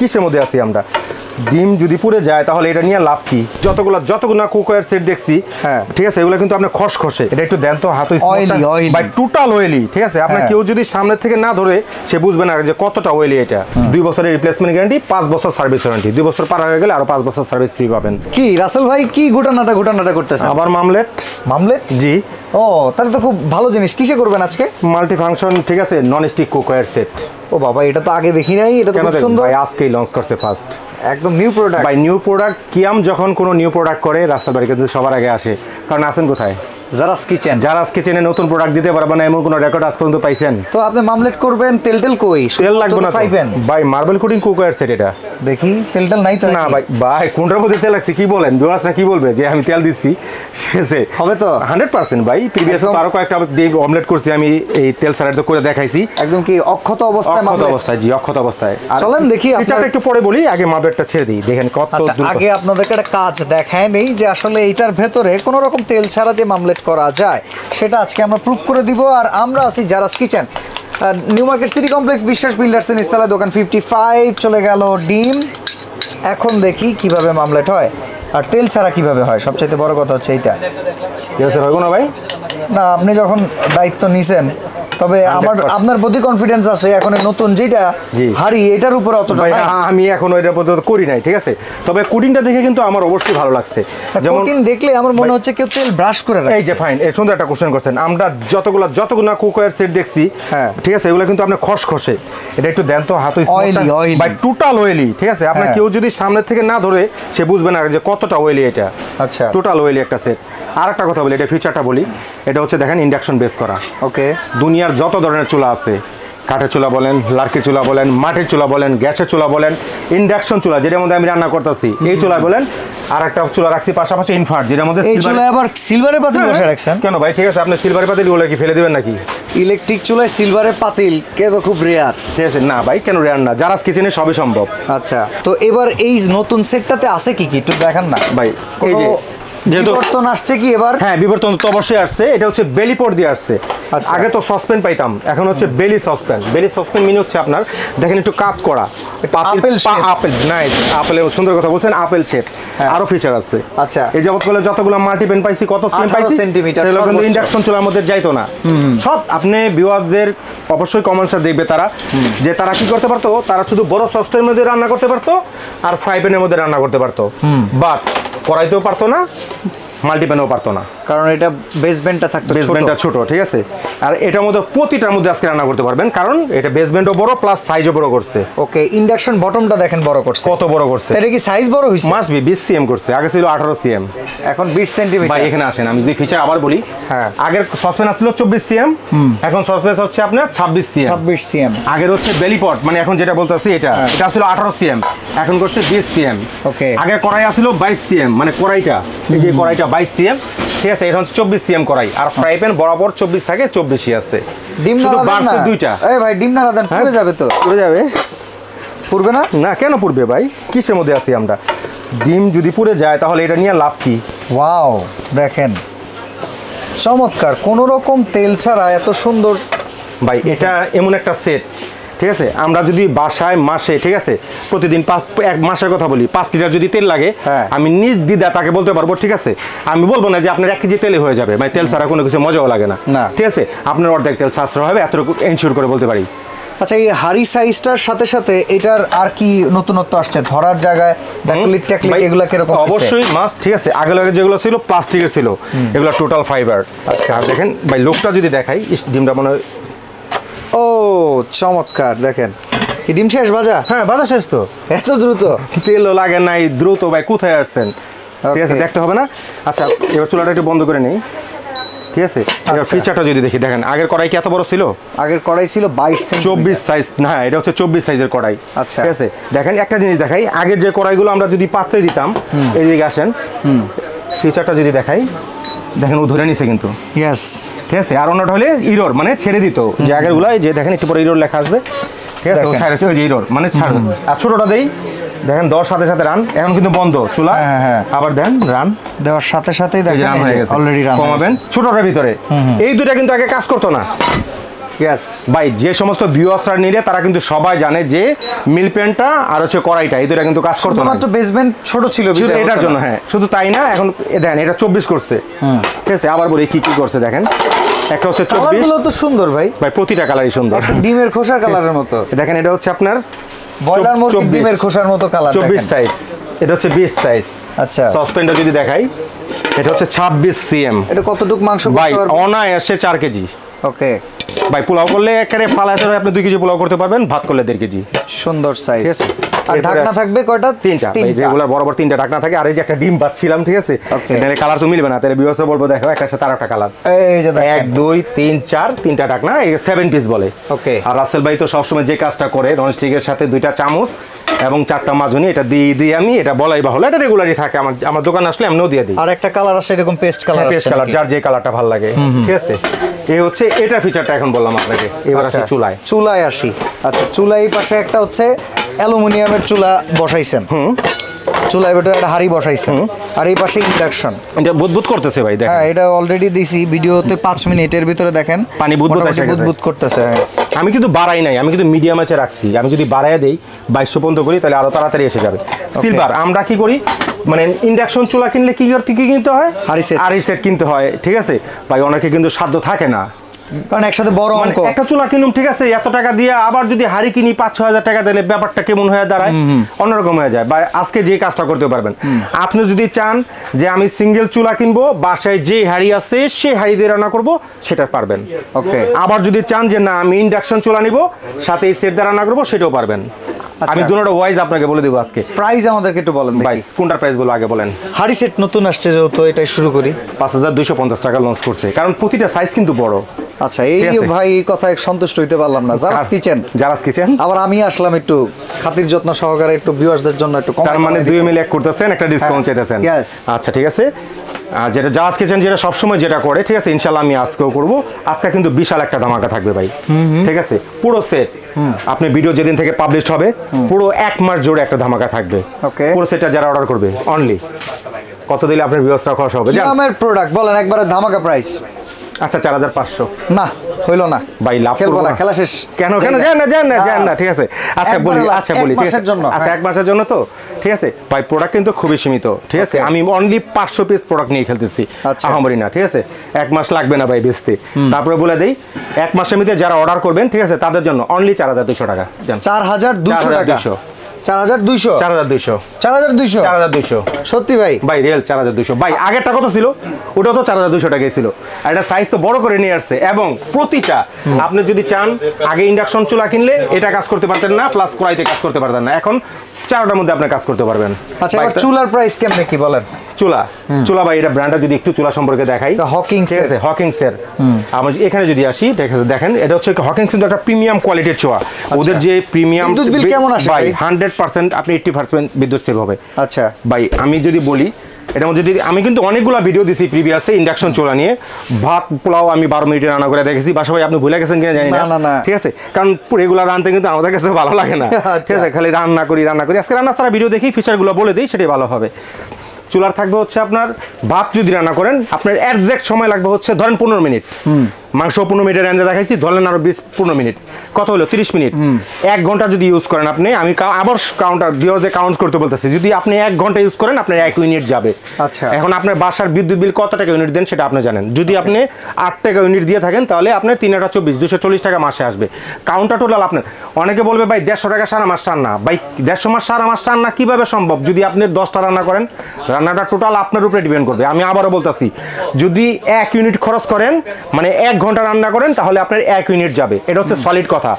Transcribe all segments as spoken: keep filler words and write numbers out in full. কিসের মধ্যে আছি আমরা? ডিম যদি পুড়ে যায় তাহলে এটা নিয়ে লাভ কি? যতগুলো যতগুলো কুকওয়্যার সেট দেখছি, হ্যাঁ ঠিক আছে, এগুলো কিন্তু আপনার খসখসে, এটা একটু দেন তো হাতে, বাট টোটাল অয়েলি, ঠিক আছে। আপনার কেউ যদি সামনে থেকে না ধরে সে বুঝবে না যে কতটা অয়েলি এটা। দুই বছরের রিপ্লেসমেন্ট গ্যারান্টি, পাঁচ বছর সার্ভিস ওয়ারেন্টি, দুই বছর পার হয়ে গেলে আরো পাঁচ বছর সার্ভিস ফ্রি পাবেন। কি রাসেল ভাই কি ঘটনাটা ঘটনাটা করতেছে? আবার মামলেট মামলেট জি, ও তাহলে তো খুব ভালো জিনিস। কিসে করবেন আজকে? মাল্টি ফাংশন, ঠিক আছে, নন স্টিক কুকওয়্যার সেট। ও বাবা, এটা তো আগে দেখি নাই, এটা তো খুব সুন্দর। ভাই আজকেই লঞ্চ করছে ফার্স্ট, একদম new product. By new product কিয়াম যখন কোনো নিউ প্রোডাক্ট করে রাস্তার বাড়ি কিন্তু সবার আগে আসে, কারণ আসেন কোথায়? জারাস কিচেন। জারাস কিচেনে নতুন প্রোডাক্ট দিতে পারবে না এমন কোনো রেকর্ড আজ পর্যন্ত পাইছেন? তো আপনি মামলেট করবেন, তেল তেল কই? তেল লাগবে না ভাই, মার্বেল কোটিং কুকওয়্যার সেট এটা। দেখি তেল তেল নাই তো? না ভাই, ভাই কোনটার মধ্যে তেল লাগছে কি বলেন? ভিউয়ার্সরা কি বলবে যে আমি তেল দিচ্ছি? সেসে হবে তো একশো পার্সেন্ট ভাই। প্রিভিয়াস আরো কয়েকটা অমলেট করছি আমি, এই তেল ছাড়া তো করে দেখাইছি একদম কি অক্ষত অবস্থায় মামলেট। অক্ষত অবস্থায়, জি অক্ষত অবস্থায়। চলেন দেখি, ফিচারটা একটু পরে বলি, আগে মার্বেলটা ছেড়ে দিই। দেখেন কত দূর। আগে আপনাদেরকে একটা কাজ দেখায় নেই যে আসলে এটার ভেতরে কোনো রকম তেল ছাড়া যে মামলেট করা যায় সেটা আজকে আমরা প্রুফ করে দিব। আর আমরা আছি জারাস kitchen, new market city complex, Biswas builders এর নিচতলা, দোকান পঞ্চাশ। চলে গেল ডিম, এখন দেখি কিভাবে মামলেট হয় আর তেল ছাড়া কিভাবে হয়। সবচেয়ে বড় কথা হচ্ছে এইটা তেল ছাড়া হয় না ভাই। না আপনি যখন দায়িত্ব নিছেন, তবে আমার আপনার প্রতি কনফিডেন্স আছে। এখন নতুন যেটা হারি এটার উপর অতটা না, আমি এখন এটার উপর করি নাই, ঠিক আছে। তবে কোটিংটা দেখে কিন্তু আমার অবশ্যই ভালো লাগছে। যেমন কোটিং দেখলে আমার মনে হচ্ছে কেউ তেল ব্রাশ করে রাখছে। এই যে ফাইন, এই সুন্দর একটা কোশ্চেন করছেন। আমরা যতগুলো যতগুলো কুকওয়্যার সেট দেখছি, হ্যাঁ ঠিক আছে, এগুলো কিন্তু আপনার খসখসে, এটা একটু দেন তো হাতে, বাট টোটাল অয়েলি, ঠিক আছে। আপনার কেউ যদি সামনে থেকে না ধরে সে বুঝবে না যে কতটা অয়েলি এটা। আচ্ছা, টোটাল অয়েলি একটা সেট। আর একটা কথা বলি, এটা ফিচারটা বলি, এটা হচ্ছে দেখেন ইন্ডাকশন বেস করা। ওকে, দুনিয়ার যত ধরনের চুলা আছে, কাঠের চুলা বলেন, লার্কি চুলা বলেন, মাটির চুলা বলেন, গ্যাসের চুলা বলেন, ইন্ডাকশন চুলা যেটার মধ্যে আমি রান্না করতেছি এই চুলা বলেন। আর একটা চুলা রাখছি পাশাপাশি ইনভার্টার, যেটার মধ্যে এই চুলা আবার সিলভারের পাতিল বসে রাখছেন কেন ভাই? ঠিক আছে, আপনি সিলভারের পাতিল বলে কি ফেলে দিবেন নাকি? ইলেকট্রিক চুলায় সিলভারের পাতিল কে তো খুব রেয়ার, ঠিক আছে। না ভাই, কেন রেয়ার না, জারাস কিচেনে সবই সম্ভব। আচ্ছা, তো এবার এই নতুন সেটটাতে আছে কি কি একটু দেখান না ভাই। এই যে বিবর্তন আসছে কি এবার? হ্যাঁ বিবর্তন তো অবশ্যই আসছে। এটা হচ্ছে বেলি পোর দিয়ে আসছে, আগে তো সসপেন পাইতাম, এখন হচ্ছে বেলি সসপেন। বেলি সসপেন মানে হচ্ছে আপনার দেখেন একটু কাত করা আপেল আপেল নাইস আপেল, সুন্দর কথা বলছেন, আপেল শেপ। আরো ফিচার আছে। আচ্ছা, এই যাবতকালে যতগুলো মাল্টিপেন পাইছি কত সেন্টিমিটার, সেগুলো কিন্তু ইন্ডাকশন চুলার মধ্যে যাইতো না সব। আপনি ভিউয়ারদের অবশ্যই কমেন্টসে দেখবে তারা যে তারা কি করতে পারতো, তারা শুধু বড় সসপেনের মধ্যে রান্না করতে পারতো আর ফ্রাই প্যানের মধ্যে রান্না করতে পারতো, বাট করাইতেও পারতো না, মাল্টিপ্যানও পারতো না, কারণ এটা বেসমেন্টটা থাকতো, বেসমেন্টটা ছোট, ঠিক আছে। আর এটার মধ্যে প্রতিটার মধ্যে আজকে রান্না করতে পারবেন, কারণ এটা বেসমেন্টও বড় প্লাস সাইজও বড় করছে। ওকে, ইন্ডাকশন বটমটা দেখেন বড় করছে, কত বড় করছে। এটা কি সাইজ বড় হইছে? মাস্ট বি বিশ সেমি করছে, আগে ছিল আঠারো সেমি, এখন বিশ সেমি। ভাই এখানে আসেন, আমি যদি ফিচার আবার বলি, হ্যাঁ আগের সসপেন ছিল চব্বিশ সেমি, এখন সসপেন হচ্ছে আপনার ছাব্বিশ সেমি। ছাব্বিশ সেমি আগের হচ্ছে বেলি পট, মানে এখন যেটা বলতাছি এটা, এটা ছিল আঠারো সেমি, এখন করছে বিশ সেমি। ওকে, আগে কড়াই ছিল বাইশ সেমি, মানে কড়াইটা এই যে কড়াইটা বাইশ সেমি, ঠিক আছে, এটা হচ্ছে চব্বিশ সেমি কড়াই। আর ফ্রাই প্যান বরাবর চব্বিশ থাকে, চব্বিশই আছে। ডিম না বাড়ছে দুইটা। এই ভাই ডিম না দেন, পুড়ে যাবে তো। পুড়ে যাবে? পুড়বে না? না কেন পুড়বে ভাই, কিসের মধ্যে আছি আমরা? ডিম যদি পুড়ে যায় তাহলে এটা নিয়ে লাভ কি? ওয়াও, দেখেন চমৎকার, কোনো রকম তেল ছাড়া এত সুন্দর। ভাই এটা এমন একটা সেট, ঠিক আছে, আমরা যদি বাসায় মাসে, ঠিক আছে, প্রতিদিন পাঁচ এক মাসের কথা বলি, পাঁচ লিটার যদি তেল লাগে, আমি নির্দ্বিধা তাকে বলতে পারবো, ঠিক আছে। আমি বলবো না যে আপনার এক কেজি তেলে হয়ে যাবে, মানে তেল ছাড়া কোনো কিছু মজাও লাগে না, ঠিক আছে। আপনার অর্ধেক তেল সাশ্রয় হবে, এতটুকু এনশিওর করে বলতে পারি। আচ্ছা, এই হাড়ি সাইজটার সাথে সাথে এটার আর কি নতুনত্ব আসছে? ধরার জায়গায় ব্যাকলিট ট্যাকলিট এগুলা কি রকম? অবশ্যই মাস্ট, ঠিক আছে। আগে আগে যেগুলো ছিল প্লাস্টিকের ছিল, এগুলো টোটাল ফাইবার। আচ্ছা দেখেন ভাই লুকটা যদি দেখাই, ডিমটা মনে হয়, ও চমৎকার, দেখেন কি ডিম শেষ ভাজা? হ্যাঁ ভাজা শেষ, তো এত দ্রুত তেলও লাগে নাই, দ্রুত। ভাই কোথায় আসছেন, ঠিক আছে, দেখতে হবে না। আচ্ছা এবার চুলাটা একটু বন্ধ করে নেই, ঠিক আছে। এবার ফিচারটা যদি দেখি, দেখেন আগের কড়াই কি এত বড় ছিল? আগের কড়াই ছিল বাইশ চব্বিশ সাইজ, না এটা হচ্ছে চব্বিশ সাইজের কড়াই। আচ্ছা ঠিক আছে, দেখেন একটা জিনিস দেখাই, আগের যে কড়াইগুলো আমরা যদি পাত্রে দিতাম, এইদিকে আসেন, ফিচারটা যদি দেখাই, দেখেন ও ধরে নিছে কিন্তু, ইয়েস ঠিক আছে। আর অন্যটা হলে ইরোর, মানে ছেড়ে দিত, যে আগেরগুলো যে দেখেন একটু পরে ইরোর লেখা আসবে, ঠিক আছে, ও ছাড়ে যে ইরোর মানে ছাড়। আর ছোটটা দেই দেখেন, দশ সাথে সাথে রান, এখন কিন্তু বন্ধ চুলা। হ্যাঁ হ্যাঁ, আবার দেন রান, দেওয়ার সাথে সাথেই দেখেন অলরেডি রান। কমাবেন ছোটটার ভিতরে, এই দুইটা কিন্তু আগে কাজ করতো না, yes ভাই যে সমস্ত ভিউয়ার্সরা নিলে তারা কিন্তু সবাই জানে যে মিল প্যানটা আর হচ্ছে কড়াইটা এই দুটো কিন্তু কাজ করতে না মাত্র বেসমেন্ট ছোট ছিল বিটা এটার জন্য হ্যাঁ শুধু তাই না এখন দেখেন এটা চব্বিশ করছে হুম ঠিক আছে আবার বলি কি কি করছে দেখেন একটা হচ্ছে চব্বিশ এগুলো তো সুন্দর ভাই ভাই প্রতিটা কালারই সুন্দর ডিমের খোসার কালারের মতো দেখেন এটা হচ্ছে আপনার বয়লার মুরগি ডিমের খোসার মতো কালার চব্বিশ সাইজ এটা হচ্ছে বিশ সাইজ আচ্ছা সাসপেন্ডার যদি দেখাই এটা হচ্ছে ছাব্বিশ সেমি এটা কতটুক মাংস ভাই অনায়াসে চার কেজি ওকে ভাই পোলাও করলে একারে ফালাতে হবে আপনি দুই কেজি পোলাও করতে পারবেন ভাত করলে দেড় কেজি সুন্দর সাইজ আর ঢাকনা থাকবে কয়টা তিনটা ভাই রেগুলার বরাবর তিনটা ঢাকনা থাকে আর এই যে একটা ডিম বাচ্ছিলাম ঠিক আছে এখানে কালার তো মিলবে না তাহলে ভিউয়ারসে বলবো দেখো একসাথে তার একটা কালার এই যে দেখেন এক দুই তিন চার তিনটা ঢাকনা এই সেভেন পিস বলে ওকে আর রাসেল ভাই তো সব সময় যে কাজটা করে ননস্টিকের সাথে দুইটা চামচ এবং চারটা মাজনি এটা দিয়ে দিয়ে আমি এটা বলাই বা হলো এটা রেগুলারই থাকে আমার আমার দোকান আসলে আমিও দিয়ে দিই আর একটা কালার আছে এরকম পেস্ট কালার পেস্ট কালার যার যে কালারটা ভালো লাগে ঠিক আছে এই হচ্ছে এটা ফিচারটা এখন বললাম আপনাকে এবার আসি চুলায় চুলায় আসি আচ্ছা চুলায় পাশে একটা হচ্ছে অ্যালুমিনিয়ামের চুলা বসাইছেন হুম চুলায় বেটা একটা হাড়ি বসাইছেন আর এই পাশে ইন্ডাকশন এটা বুদবুদ করতেছে ভাই দেখেন হ্যাঁ এটা অলরেডি দিছি ভিডিওতে পাঁচ মিনিটের ভিতরে দেখেন পানি বুদবুদ আসে বুদবুদ করতেছে আমি কিন্তু বাড়াই নাই আমি কিন্তু মিডিয়াম আছে রাখছি আমি যদি বাড়ায় দেই বাইশশো পঞ্চাশ করি তাহলে আরো তাড়াতাড়ি এসে যাবে সিলভার আমরা কি করি মানে ইন্ডাকশন চুলা কিনলে কি করতে কি কিনতে হয় হাড়ি সেট হাড়ি সেট কিনতে হয় ঠিক আছে ভাই অনেকে কিন্তু সাধ্য থাকে না কারণ একসাথে বড় অঙ্ক একটা চুলা কিনুম ঠিক আছে এত টাকা দিয়ে আবার যদি হাড়ি কিনি পাঁচ ছয় হাজার টাকা দিলে ব্যাপারটা কেমন হয়ে দাঁড়ায় অন্যরকম হয়ে যায় বা আজকে যে কাজটা করতে পারবেন আপনি যদি চান যে আমি সিঙ্গেল চুলা কিনবো বাসায় যে হাড়ি আছে সেই হাড়ি দিয়ে রান্না করবো সেটা পারবেন ওকে আবার যদি চান যে না আমি ইন্ডাকশন চুলা নিব সাথে এই সেট দিয়ে রান্না করবো সেটাও পারবেন আমি দুটোটা ওয়াইজ আপনাকে বলে দেব আজকে প্রাইস আমাদেরকে একটু বলেন ভাই কোনটার প্রাইস বলো আগে বলেন হাড়ি সেট নতুন আসছে যেহেতু এটাই শুরু করি পাঁচ হাজার দুইশো পঞ্চাশ টাকা লঞ্চ করছে কারণ প্রতিটা সাইজ কিন্তু বড় আচ্ছা এই ভাই কথা এক সন্তুষ্ট হইতে পারলাম না জারাস কিচেন জারাস কিচেন আবার আমি আসলাম একটু খাতির যত্ন সহকারে একটু ভিউয়ারদের জন্য একটু কম তার মানে দুই মিল এক করতেছেন একটা ডিসকাউন্ট চাইতেছেন আচ্ছা ঠিক আছে আর যেটা জারাস কিচেন যেটা সব সময় যেটা করে ঠিক আছে ইনশাআল্লাহ আমি আজকেও করব আজকে কিন্তু বিশাল একটা ধামাকা থাকবে ভাই ঠিক আছে পুরো সেট আপনি ভিডিও যেদিন থেকে পাবলিশ হবে পুরো এক মাস জুড়ে একটা ধামাকা থাকবে ওকে পুরো সেটটা যারা অর্ডার করবে অনলি কত দিলে আপনার ভিউয়ারসরা খুশি হবে জানেন আমার প্রোডাক্ট বলেন একবারে ধামাকা প্রাইস আচ্ছা চার হাজার পাঁচশো না হইলো না ভাই লাভ করব না খেলা শেষ কেন কেন জান না জান না জান না ঠিক আছে আচ্ছা বলি আচ্ছা বলি ঠিক আছে আচ্ছা এক মাসের জন্য তো ঠিক আছে ভাই প্রোডাক্ট কিন্তু খুবই সীমিত ঠিক আছে আমি অনলি পাঁচশো পিস প্রোডাক্ট নিয়ে খেলতেছি আহামরি না ঠিক আছে এক মাস লাগবে না ভাই বেচতে তারপরে বলে দেই এক মাসের মধ্যে যারা অর্ডার করবেন ঠিক আছে তাদের জন্য অনলি চার হাজার দুইশো টাকা চার হাজার দুইশো টাকা চার হাজার দুইশো চার হাজার দুইশো চার হাজার দুইশো চার হাজার দুইশো সত্যি ভাই ভাই রিয়েল চার হাজার দুইশো ভাই আগেরটা কত ছিল ওটা তো চার হাজার দুইশো টাকাই ছিল আর এটা সাইজ তো বড় করে নিয়ে আসছে এবং প্রতিটা আপনি যদি চান আগে ইন্ডাকশন চুলা কিনলে এটা কাজ করতে পারতেন না প্লাস কড়াইতে কাজ করতে পারতেন না এখন চারটার মধ্যে আপনি কাজ করতে পারবেন আচ্ছা এবার চুলার প্রাইস কেমনে কি বলেন চুলা চুলা ভাই এটা ব্র্যান্ডটা যদি একটু চুলা সম্পর্কে দেখাই হকিংস এর হকিংস এর আমরা এখানে যদি আসি দেখেন এটা হচ্ছে হকিংস এর একটা প্রিমিয়াম কোয়ালিটির চুলা ওদের যে প্রিমিয়াম বিদ্যুৎ বিল কেমন আসে ভাই হান্ড্রেড পার্সেন্ট আপনি আশি পার্সেন্ট বিদ্যুৎ সেভ হবে আচ্ছা ভাই আমি যদি বলি এটার মধ্যে যদি আমি কিন্তু অনেকগুলো ভিডিও দিছি প্রিভিয়াসে ইন্ডাকশন চুলা নিয়ে ভাত পোলাও আমি বারো মিনিটে রান্না করে দেখেছি বা সবাই আপনি ভুলে গেছেন কিনা জানি না ঠিক আছে কারণ রেগুলার রান্না কিন্তু আমাদের কাছে ভালো লাগে না ঠিক আছে খালি রান্না করি রান্না করি আজকে রান্না সারা ভিডিও দেখি ফিচারগুলো বলে দিই সেটাই ভালো হবে চুলার থাকবে হচ্ছে আপনার ভাত যদি রান্না করেন আপনার একজ্যাক্ট সময় লাগবে হচ্ছে ধরেন পনেরো মিনিট মাংস পনেরো মিনিটের রান্না দেখাইছি ধরেন আরো বিশ পনেরো মিনিট কত হলো তিরিশ মিনিট এক ঘন্টা যদি ইউজ করেন আপনি আমি আবার কাউন্টার ভিউয়ারদের কাউন্ট করতে বলতেছি যদি আপনি এক ঘন্টা ইউজ করেন আপনার এক ইউনিট যাবে আচ্ছা এখন আপনার বাসার বিদ্যুৎ বিল কত টাকা ইউনিট দেন সেটা আপনি জানেন যদি আপনি আট টাকা ইউনিট দিয়ে থাকেন তাহলে আপনার তিন আটা চব্বিশ দুশো চল্লিশ টাকা মাসে আসবে কাউন্টার টোটাল আপনার অনেকে বলবে ভাই দেড়শো টাকা সারা মাস রান্না ভাই দেড়শো মাস সারা মাস রান্না কীভাবে সম্ভব যদি আপনি দশটা রান্না করেন রান্নাটা টোটাল আপনার উপরে ডিপেন্ড করবে আমি আবারও বলতেছি যদি এক ইউনিট খরচ করেন মানে এক ঘন্টা রান্না করেন তাহলে আপনার এক ইউনিট যাবে এটা হচ্ছে সলিড কথা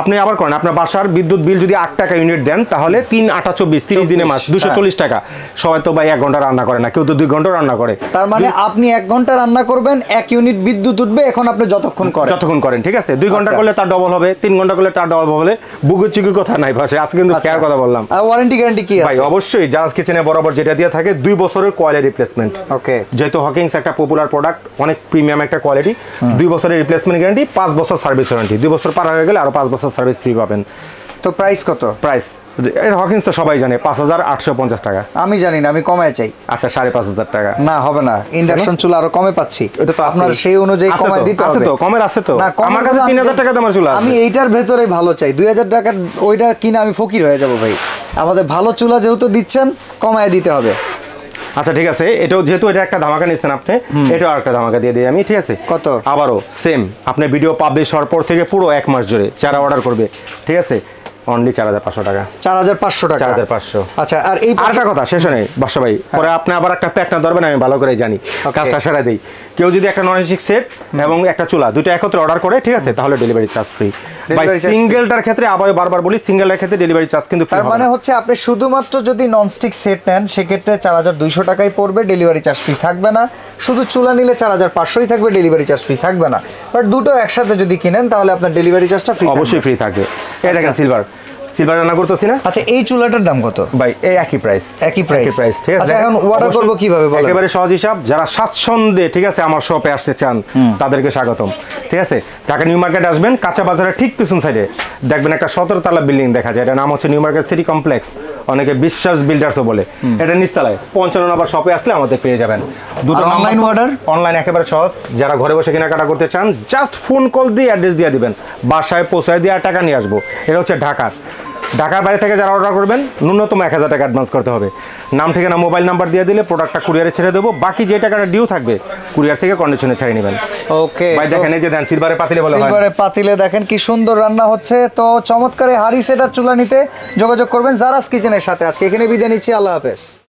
আপনি আবার করেন আপনার বাসার বিদ্যুৎ বিল যদি আট টাকা ইউনিট দেন তাহলে তিন আটা চব্বিশ তিরিশ দিনে মাস দুশো চল্লিশ টাকা সবাই তো ভাই এক ঘন্টা রান্না করে না কেউ তো দুই ঘন্টা রান্না করে তার মানে আপনি এক ঘন্টা রান্না করবেন এক ইউনিট বিদ্যুৎ উঠবে এখন আপনি যতক্ষণ করেন যতক্ষণ করেন ঠিক আছে দুই ঘন্টা করলে তার ডবল হবে তিন ঘন্টা করলে তার ডবল হবে বুকে চুকি কথা নাই ভাষা আজকে কিন্তু কেয়ার কথা বললাম ওয়ারেন্টি গ্যারান্টি কি আছে ভাই অবশ্যই জারাস কিচেনে বরাবর যেটা দিয়ে থাকে দুই বছরের কয়েলের রিপ্লেসমেন্ট ওকে যেহেতু হকিংস একটা পপুলার প্রোডাক্ট অনেক প্রিমিয়াম একটা কোয়ালিটি দুই বছরের রিপ্লেসমেন্ট গ্যারান্টি পাঁচ বছর সার্ভিস ওয়ারেন্টি দুই বছর পার হয়ে গেলে আরো পাঁচ বছর সার্ভিস ফ্রি পাবেন তো প্রাইস কত প্রাইস এটা হকিন্স তো সবাই জানে পাঁচ হাজার আটশো পঞ্চাশ টাকা। আমি জানি না, আমি কমায় চাই। আচ্ছা সাড়ে পাঁচ হাজার টাকা। না হবে না, ইন্ডাকশন চুলা আরো কমে পাচ্ছি। এটা তো আপনার সেই অনুযায়ী কমায় দিতে হবে। আছে তো কমের আছে তো। আমার কাছে তিন হাজার টাকা দামের চুলা আছে। আমি এইটার ভিতরেই ভালো চাই। দুই হাজার টাকা ওইটা কিনা আমি ফকির হয়ে যাব ভাই। আমাদের ভালো চুলা যেহেতু দিচ্ছেন কমায় দিতে হবে। আচ্ছা ঠিক আছে, এটাও যেহেতু এটা একটা ধামাকা নিচ্ছেন আপনি, এটাও একটা ধামাকা দিয়ে দিই আমি, ঠিক আছে? কত? আবারও সেম, আপনি ভিডিও পাবলিশ হওয়ার পর থেকে পুরো এক মাস জুড়ে যারা অর্ডার করবে, ঠিক আছে, অনলি চার হাজার পাঁচশো টাকা। চার হাজার পাঁচশো টাকা। চার হাজার পাঁচশো। আচ্ছা আর এই আরেকটা কথা শেষ নেই বাসা ভাই, পরে আপনি আবার একটা প্যাক না ধরবেন, আমি ভালো করে জানি কাজটা সেরা দেই। কেউ যদি একটা নন স্টিক সেট এবং একটা চুলা দুটো একত্রে অর্ডার করে, ঠিক আছে, তাহলে ডেলিভারি চার্জ ফ্রি। বাই সিঙ্গেলটার ক্ষেত্রে আবার বারবার বলি, সিঙ্গেলটার ক্ষেত্রে ডেলিভারি চার্জ কিন্তু ফ্রি। তার মানে হচ্ছে আপনি শুধুমাত্র যদি নন স্টিক সেট নেন সেক্ষেত্রে চার হাজার দুইশো টাকাই পড়বে, ডেলিভারি চার্জ ফ্রি থাকবে না। শুধু চুলা নিলে চার হাজার পাঁচশোই থাকবে, ডেলিভারি চার্জ ফ্রি থাকবে না। বাট দুটো একসাথে যদি কিনেন তাহলে আপনার ডেলিভারি চার্জটা ফ্রি, অবশ্যই ফ্রি থাকবে। এই দেখেন সিলভার সিলভার রান্না করতেছি না। আচ্ছা এই চুলাটার দাম কত ভাই? এই একই প্রাইস, একই প্রাইস, ঠিক আছে। আচ্ছা এখন অর্ডার করব কিভাবে বলেন? একেবারে সহজ হিসাব, যারা সাতসন্ধ্যে, ঠিক আছে, আমার শপে আসতে চান তাদেরকে স্বাগতম, ঠিক আছে। ঢাকা নিউ মার্কেট আসবেন, কাঁচা বাজারের ঠিক পিছন সাইডে দেখবেন একটা সতেরো তলা বিল্ডিং দেখা যায়, এটার নাম হচ্ছে নিউ মার্কেট সিটি কমপ্লেক্স, অনেকে বিশ্বাস বিল্ডার্সও বলে। এটা নিচতলায় পঞ্চান্ন নম্বর শপে আসলে আমাদের পেয়ে যাবেন। দুটো অনলাইন অর্ডার, অনলাইন একেবারে সহজ। যারা ঘরে বসে কেনাকাটা করতে চান জাস্ট ফোন কল দিয়ে অ্যাড্রেস দিয়ে দিবেন, বাসায় পৌঁছায় দিয়ে আর টাকা নিয়ে আসবো। এটা হচ্ছে ঢাকা, ঢাকার বাইরে থেকে যারা অর্ডার করবেন ন্যূনতম এক হাজার টাকা অ্যাডভান্স করতে হবে। নাম, ঠিকানা, মোবাইল নাম্বার দিয়ে দিলে প্রোডাক্টটা কুরিয়ারে ছেড়ে দেবো, বাকি যে টাকাটা ডিউ থাকবে কুরিয়ার থেকে কন্ডিশনে ছেড়ে নেবেন। ওকে ভাই দেখেন এই যে দেন সিলভারে পাতিলে বলা হয়, সিলভারে পাতিলে দেখেন কি সুন্দর রান্না হচ্ছে। তো চমৎকার এই হাড়ি সেটার চুলা নিতে যোগাযোগ করবেন জারাস কিচেনের সাথে। আজকে এখানে বিদায় নিচ্ছি, আল্লাহ হাফেজ।